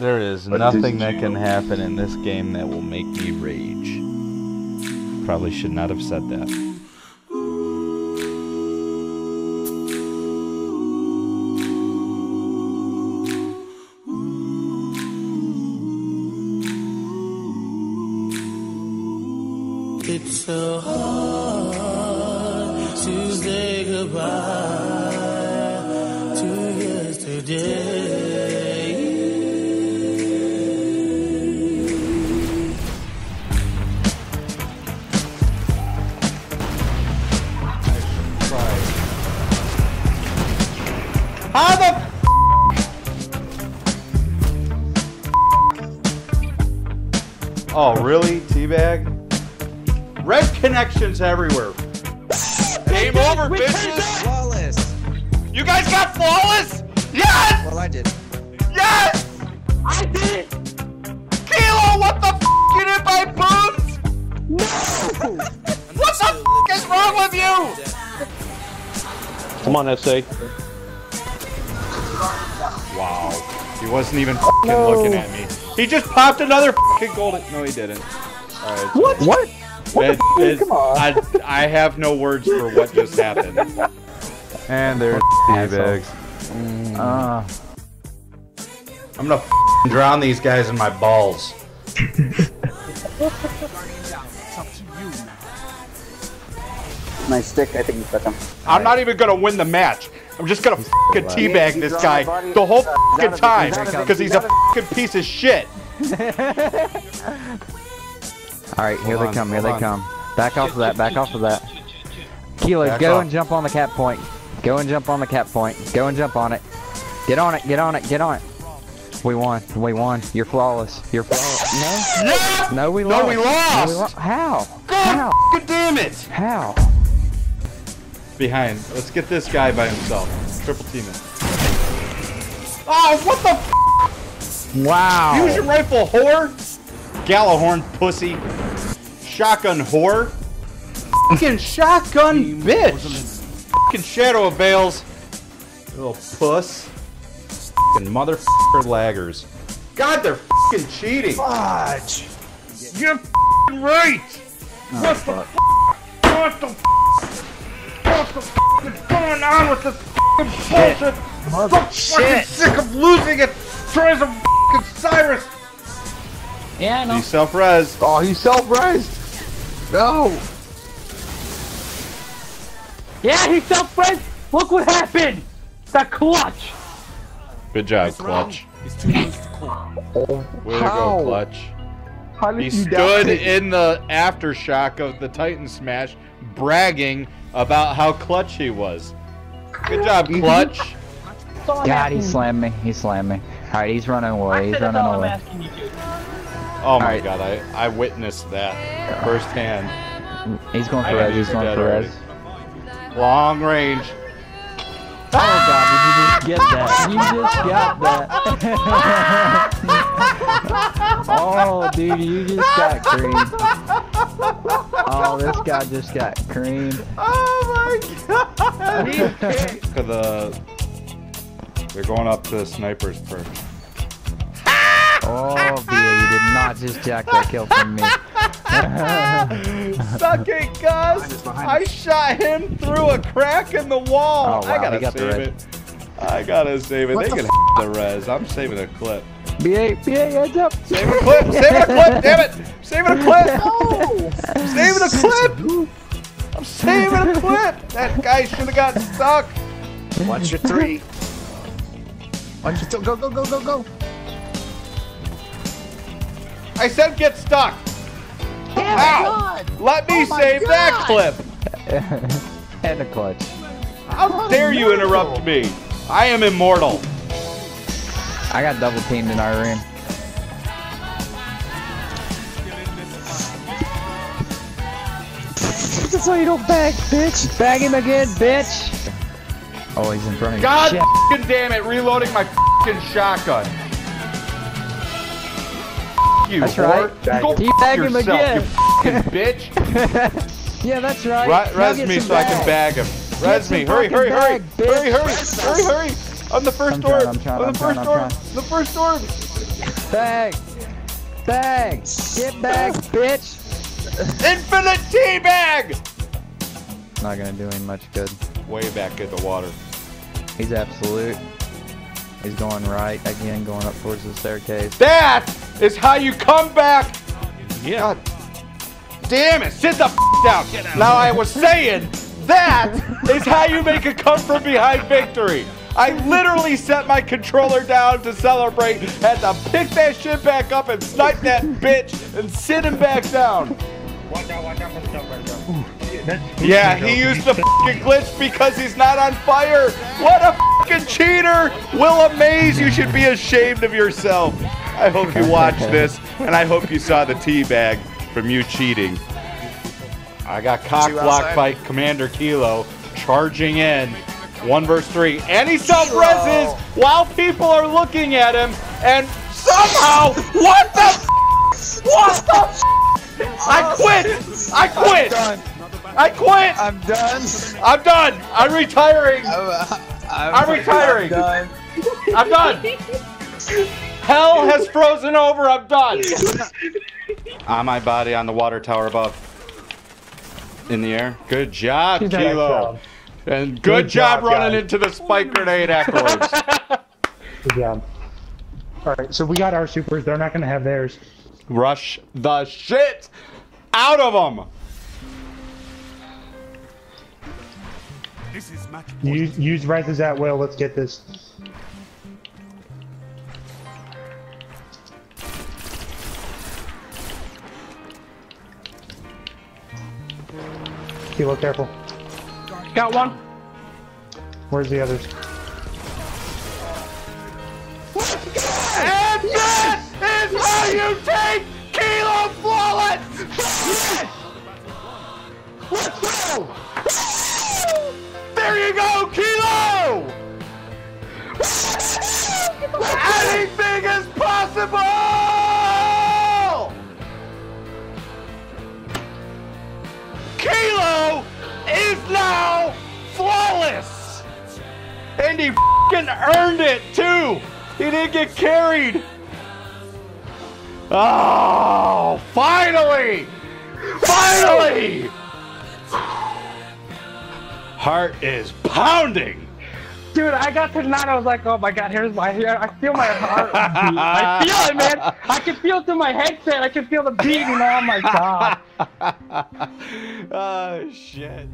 There is nothing that can happen in this game that will make me rage. Probably should not have said that. It's so hard to say goodbye to yesterday. How the f***? Oh, really? Teabag? Red connections everywhere. Game over, bitches. Flawless. You guys got flawless? Yes! Well, I did. Yes! I did it! Kilo, what the f*** you did my boobs? No! What the f*** is wrong with you? Come on, SA. Wow. He wasn't even f***ing looking at me. He just popped another f***ing golden. No, he didn't. All right, what? Cool. What? What the f***? Come on. I have no words for what just happened. And there's T-Bags. I'm gonna f***ing drown these guys in my balls. My stick, I think you took him. I'm not even gonna win the match. I'm just gonna f***ing teabag this guy the whole f***ing time because he's a f***ing piece of shit. Alright, here they come, here they come. Back off of that, back off of that. Kilo, go and jump on the cap point. Go and jump on the cap point. Go and jump on it. Get on it, get on it, get on it. We won, we won. You're flawless. You're flawless. No? Yeah! No, we lost. No, we lost! No, we lost. How? God f***ing damn it! How? Behind. Let's get this guy by himself. Triple team it. Oh, what the f***? Wow. Use your rifle, whore! Gjallarhorn pussy. Shotgun whore. Fucking shotgun bitch. Fucking Shadow of Veils. Little puss. Fucking motherfucker laggers. God, they're fucking cheating. Fudge. You're fucking right. Oh, what the fuck? What the fuck? What the fuck is going on with this fucking bullshit? I'm so fucking sick of losing it. Try some fucking Cyrus. Yeah, no. He's self-resed. Oh, he's self-resed. No. Yeah, he's self-resed. Look what happened. The clutch. Good job, it's clutch. He's too close to clutch. Way to go, clutch. He stood in the aftershock of the Titan Smash, bragging about how clutch he was. Good job, clutch. God, he slammed me. He slammed me. All right, he's running away. He's running away. Oh my God, I witnessed that firsthand. He's going for Rez, he's going for Rez. Long range. Oh God, did you just get that? You just got that. Oh dude, you just got creamed. Oh, this guy just got creamed. Oh my God. They're going up to the sniper's perch. Oh, yeah, you did not just jack that kill from me. Suck it, Gus! I shot him through a crack in the wall. Oh, wow. I gotta save it. I gotta save it. They can the res. I'm saving a clip. BA, heads up. Save a clip. Save a clip. Damn it. Save a clip. Oh, saving a clip. I'm saving a clip. That guy should have got stuck. Watch your three. Watch your two. Go, go, go, go, go. I said get stuck! Damn God. Let me save that clip! And a clutch. How dare you interrupt me! I am immortal! I got double teamed in our room. That's why you don't bag, bitch! Bag him again, bitch! Oh, he's in front of you. God f***ing damn it, reloading my f***ing shotgun. You, that's right. Go bag him again, you bitch. Yeah, that's right. Res me so I can bag him. Res me. Hurry, hurry, hurry. Hurry, hurry, hurry, hurry. I'm the first orb. I'm the first orb. Bang! Bang! Get back, bitch! Infinite teabag! Not gonna do him much good. Way back at the water. He's absolute. He's going right again, going up towards the staircase. That is how you come back! Yeah. God damn it, sit the f down! Now I was saying, that is how you make a come from behind victory! I literally set my controller down to celebrate, had to pick that shit back up and snipe that bitch and sit him back down. Watch out for the jump. Yeah, he used the fucking glitch because he's not on fire. What a fucking cheater! Willamaze, you should be ashamed of yourself. I hope you watched this, and I hope you saw the teabag from you cheating. I got cock-blocked by Commander Kilo, charging in. 1 versus 3, and he self-reses while people are looking at him, and somehow, what the f***? What the f***? I quit! I quit! I quit! I'm done! I'm done! I'm retiring! I'm retiring! I'm done! Hell has frozen over, I'm done! On my body, on the water tower above. In the air. Good job, Kilo! And good job running into the spike grenade afterwards. Good job. All right, so we got our supers. They're not going to have theirs. Rush the shit out of them. This is match point. Use rises at will. Let's get this. Kilo, careful. Got one. Where's the others? What? And yes! That is how you take Kilo flawless! Let's go! There you go, Kilo! Anything is possible! Now flawless, and he f***ing earned it too. He didn't get carried. Oh, finally, finally. Heart is pounding. Dude, I got to 9. I was like, oh my god, here's my. I feel my heart. I feel it, man. I can feel it through my headset. I can feel the beating. Oh my god. Oh shit.